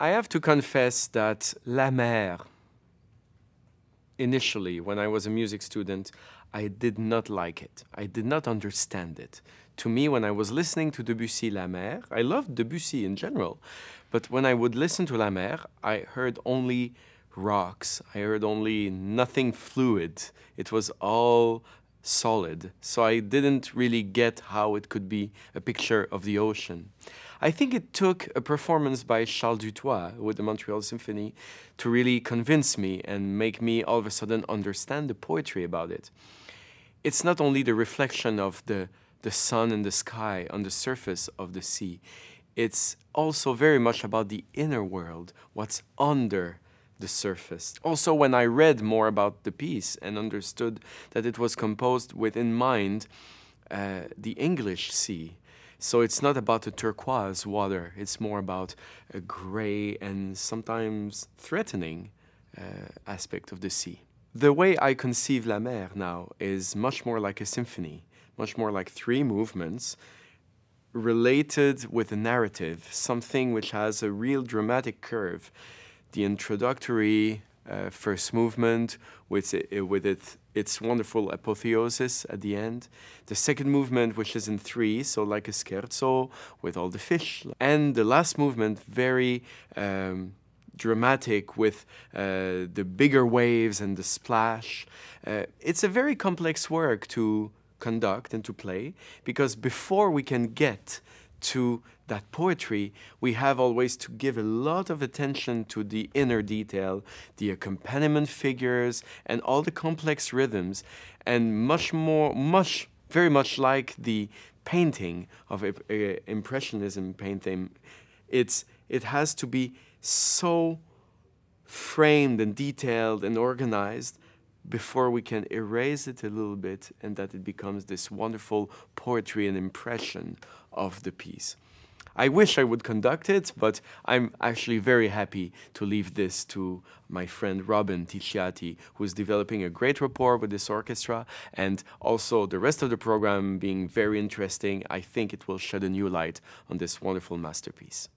I have to confess that La Mer, initially, when I was a music student, I did not like it. I did not understand it. To me, when I was listening to Debussy La Mer, I loved Debussy in general, but when I would listen to La Mer, I heard only rocks. I heard only nothing fluid. It was all solid. So I didn't really get how it could be a picture of the ocean. I think it took a performance by Charles Dutoit with the Montreal Symphony to really convince me and make me all of a sudden understand the poetry about it. It's not only the reflection of the sun in the sky on the surface of the sea. It's also very much about the inner world, what's under the surface. Also, when I read more about the piece and understood that it was composed with in mind the English sea. So it's not about the turquoise water, it's more about a gray and sometimes threatening aspect of the sea. The way I conceive La Mer now is much more like a symphony, much more like three movements related with a narrative, something which has a real dramatic curve. The introductory first movement with its wonderful apotheosis at the end. The second movement, which is in three, so like a scherzo with all the fish. And the last movement, very dramatic with the bigger waves and the splash. It's a very complex work to conduct and to play, because before we can get to that poetry, we have always to give a lot of attention to the inner detail, the accompaniment figures, and all the complex rhythms, and very much like the painting of Impressionism painting, it has to be so framed and detailed and organized before we can erase it a little bit and that it becomes this wonderful poetry and impression of the piece. I wish I would conduct it, but I'm actually very happy to leave this to my friend Robin Ticciati, who is developing a great rapport with this orchestra, and also the rest of the program being very interesting. I think it will shed a new light on this wonderful masterpiece.